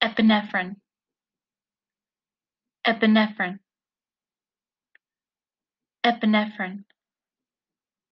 Epinephrine, epinephrine, epinephrine.